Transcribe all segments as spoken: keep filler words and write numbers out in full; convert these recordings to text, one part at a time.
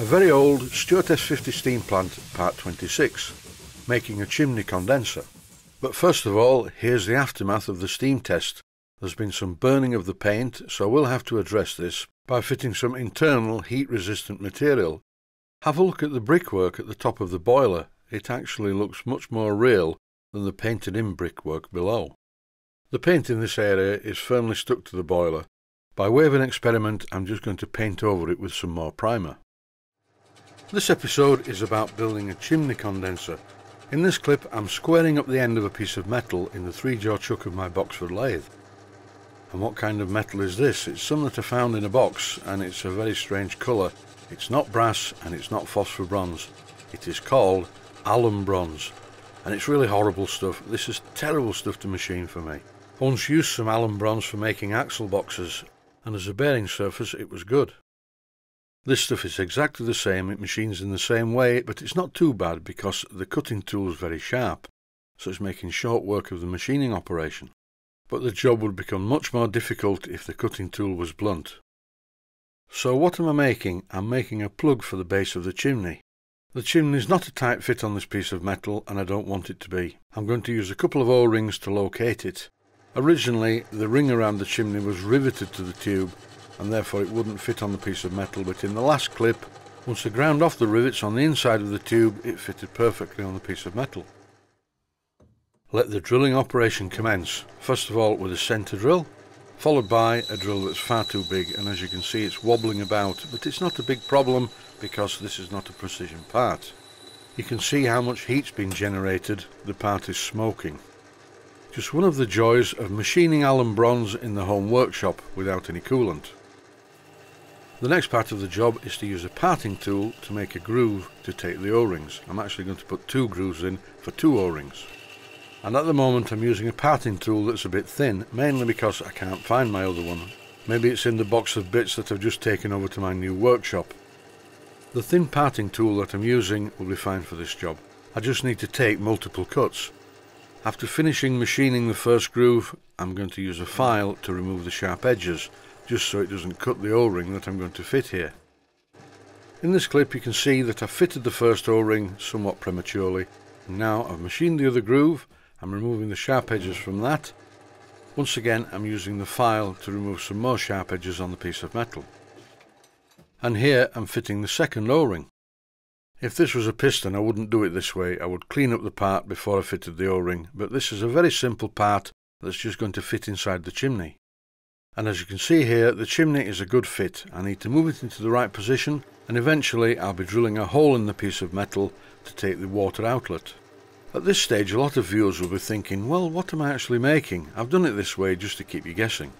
A very old Stuart S fifty steam plant, part twenty-six, making a chimney condenser. But first of all, here's the aftermath of the steam test. There's been some burning of the paint, so we'll have to address this by fitting some internal heat-resistant material. Have a look at the brickwork at the top of the boiler. It actually looks much more real than the painted-in brickwork below. The paint in this area is firmly stuck to the boiler. By way of an experiment, I'm just going to paint over it with some more primer. This episode is about building a chimney condenser. In this clip, I'm squaring up the end of a piece of metal in the three-jaw chuck of my Boxford lathe. And what kind of metal is this? It's similar to found in a box, and it's a very strange colour. It's not brass and it's not phosphor bronze. It is called alum bronze. And it's really horrible stuff. This is terrible stuff to machine for me. I once used some alum bronze for making axle boxes, and as a bearing surface it was good. This stuff is exactly the same, it machines in the same way, but it's not too bad because the cutting tool is very sharp, so it's making short work of the machining operation. But the job would become much more difficult if the cutting tool was blunt. So what am I making? I'm making a plug for the base of the chimney. The chimney's not a tight fit on this piece of metal, and I don't want it to be. I'm going to use a couple of O-rings to locate it. Originally, the ring around the chimney was riveted to the tube, and therefore it wouldn't fit on the piece of metal, but in the last clip, once I ground off the rivets on the inside of the tube, it fitted perfectly on the piece of metal. Let the drilling operation commence, first of all with a centre drill, followed by a drill that's far too big, and as you can see it's wobbling about, but it's not a big problem because this is not a precision part. You can see how much heat's been generated, the part is smoking. Just one of the joys of machining alum bronze in the home workshop without any coolant. The next part of the job is to use a parting tool to make a groove to take the O-rings. I'm actually going to put two grooves in for two O-rings. And at the moment I'm using a parting tool that's a bit thin, mainly because I can't find my other one. Maybe it's in the box of bits that I've just taken over to my new workshop. The thin parting tool that I'm using will be fine for this job. I just need to take multiple cuts. After finishing machining the first groove, I'm going to use a file to remove the sharp edges, just so it doesn't cut the O-ring that I'm going to fit here. In this clip you can see that I fitted the first O-ring somewhat prematurely. Now I've machined the other groove, I'm removing the sharp edges from that. Once again I'm using the file to remove some more sharp edges on the piece of metal. And here I'm fitting the second O-ring. If this was a piston I wouldn't do it this way, I would clean up the part before I fitted the O-ring, but this is a very simple part that's just going to fit inside the chimney. And as you can see here, the chimney is a good fit. I need to move it into the right position, and eventually I'll be drilling a hole in the piece of metal to take the water outlet. At this stage a lot of viewers will be thinking, well, what am I actually making? I've done it this way just to keep you guessing.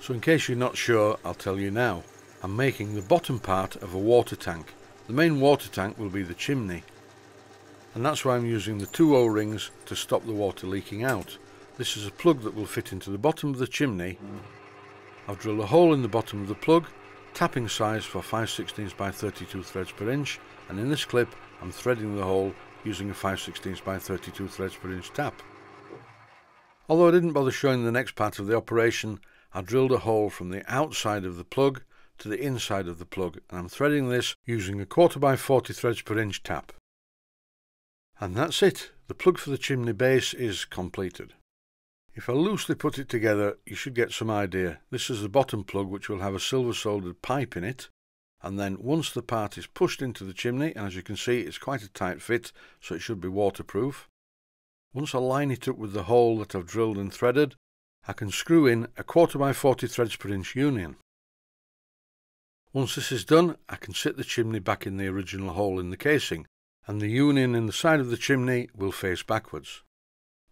So in case you're not sure, I'll tell you now. I'm making the bottom part of a water tank. The main water tank will be the chimney. And that's why I'm using the two O-rings to stop the water leaking out. This is a plug that will fit into the bottom of the chimney. I've drilled a hole in the bottom of the plug, tapping size for five sixteenths by thirty-two threads per inch, and in this clip I'm threading the hole using a five sixteenths by thirty-two threads per inch tap. Although I didn't bother showing the next part of the operation, I drilled a hole from the outside of the plug to the inside of the plug, and I'm threading this using a quarter by forty threads per inch tap. And that's it, the plug for the chimney base is completed. If I loosely put it together, you should get some idea. This is the bottom plug, which will have a silver soldered pipe in it, and then once the part is pushed into the chimney, and as you can see it's quite a tight fit, so it should be waterproof. Once I line it up with the hole that I've drilled and threaded, I can screw in a quarter by forty threads per inch union. Once this is done, I can sit the chimney back in the original hole in the casing, and the union in the side of the chimney will face backwards.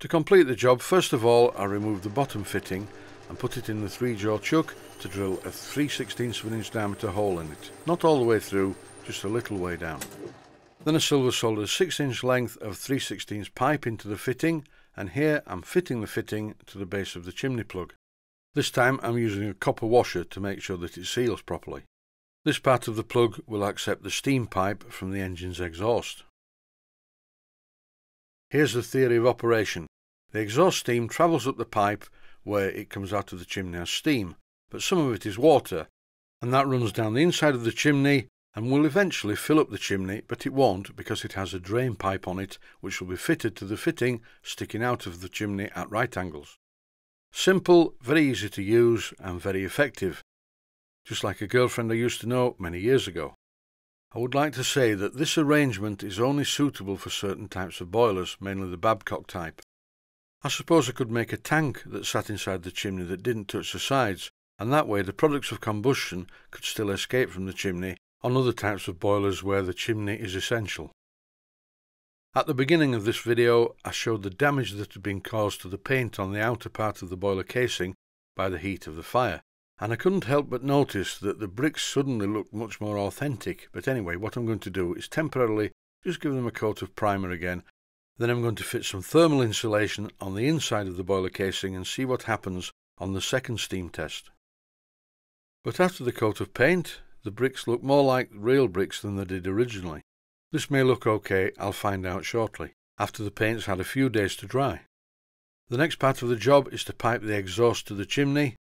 To complete the job, first of all I remove the bottom fitting and put it in the three-jaw chuck to drill a three sixteenths of an inch diameter hole in it. Not all the way through, just a little way down. Then I silver solder six inch length of three sixteenths pipe into the fitting, and here I'm fitting the fitting to the base of the chimney plug. This time I'm using a copper washer to make sure that it seals properly. This part of the plug will accept the steam pipe from the engine's exhaust. Here's the theory of operation. The exhaust steam travels up the pipe where it comes out of the chimney as steam, but some of it is water, and that runs down the inside of the chimney and will eventually fill up the chimney, but it won't because it has a drain pipe on it which will be fitted to the fitting sticking out of the chimney at right angles. Simple, very easy to use and very effective, just like a girlfriend I used to know many years ago. I would like to say that this arrangement is only suitable for certain types of boilers, mainly the Babcock type. I suppose I could make a tank that sat inside the chimney that didn't touch the sides, and that way the products of combustion could still escape from the chimney on other types of boilers where the chimney is essential. At the beginning of this video I showed the damage that had been caused to the paint on the outer part of the boiler casing by the heat of the fire, and I couldn't help but notice that the bricks suddenly looked much more authentic. But anyway, what I'm going to do is temporarily just give them a coat of primer again, then I'm going to fit some thermal insulation on the inside of the boiler casing and see what happens on the second steam test. But after the coat of paint, the bricks look more like real bricks than they did originally. This may look okay, I'll find out shortly, after the paint's had a few days to dry. The next part of the job is to pipe the exhaust to the chimney,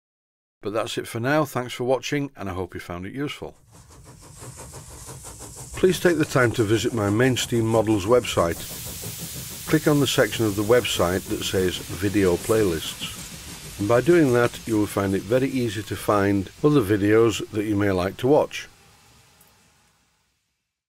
but that's it for now. Thanks for watching, and I hope you found it useful. Please take the time to visit my Main Steam Models website. Click on the section of the website that says Video Playlists. And by doing that, you will find it very easy to find other videos that you may like to watch.